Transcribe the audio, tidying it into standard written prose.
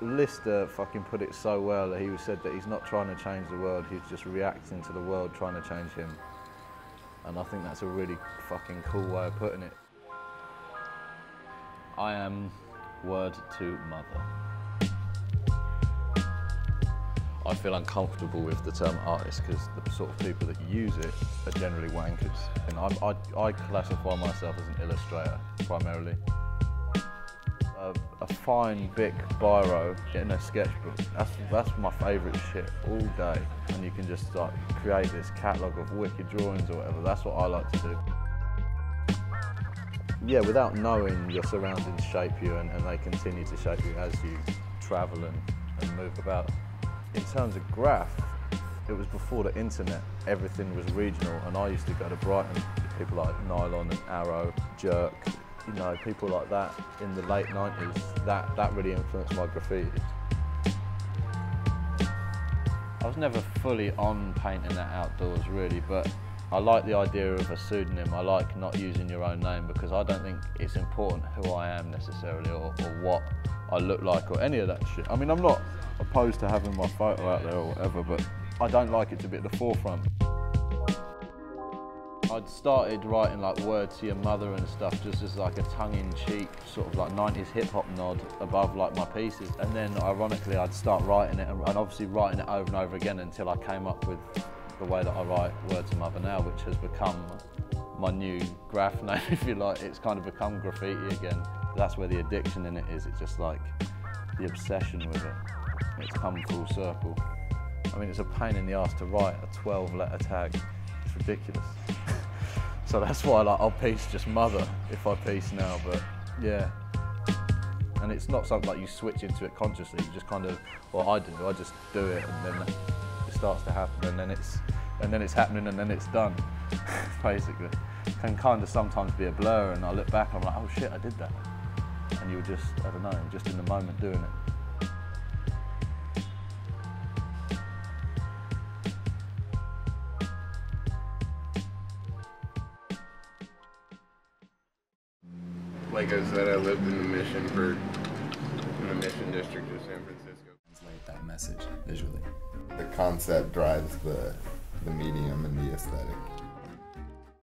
Lister fucking put it so well. He said that he's not trying to change the world, he's just reacting to the world trying to change him. And I think that's a really fucking cool way of putting it. I am Word to Mother. I feel uncomfortable with the term artist because the sort of people that use it are generally wankers. And I classify myself as an illustrator, primarily. A fine big biro in a sketchbook, that's my favourite shit all day. And you can just like create this catalogue of wicked drawings or whatever, that's what I like to do. Yeah, without knowing, your surroundings shape you and they continue to shape you as you travel and move about. In terms of graph, it was before the internet, everything was regional, and I used to go to Brighton with people like Nylon and Arrow, Jerk, you know, people like that in the late 90s, that really influenced my graffiti. I was never fully on painting that outdoors really, but I like the idea of a pseudonym. I like not using your own name because I don't think it's important who I am necessarily or what I look like or any of that shit. I mean, I'm not opposed to having my photo out there or whatever, but I don't like it to be at the forefront. I'd started writing like Word to Your Mother and stuff just as like a tongue-in-cheek sort of like 90s hip-hop nod above like my pieces, and then ironically I'd start writing it and obviously writing it over and over again until I came up with the way that I write Word to Mother now, which has become my new graph name, if you like. It's kind of become graffiti again. That's where the addiction in it is. It's just like the obsession with it. It's come full circle. I mean, it's a pain in the ass to write a 12-letter tag. It's ridiculous. So that's why like, I'll piece just Mother if I piece now, but yeah. And it's not something like you switch into it consciously, you just kind of, well I do, I just do it and then it starts to happen and then it's happening and then it's done, basically. It can kind of sometimes be a blur and I look back and I'm like, oh shit, I did that. And you were just, I don't know, just in the moment doing it. Like I said, I lived in the Mission District of San Francisco. Translate that message visually. The concept drives the medium and the aesthetic.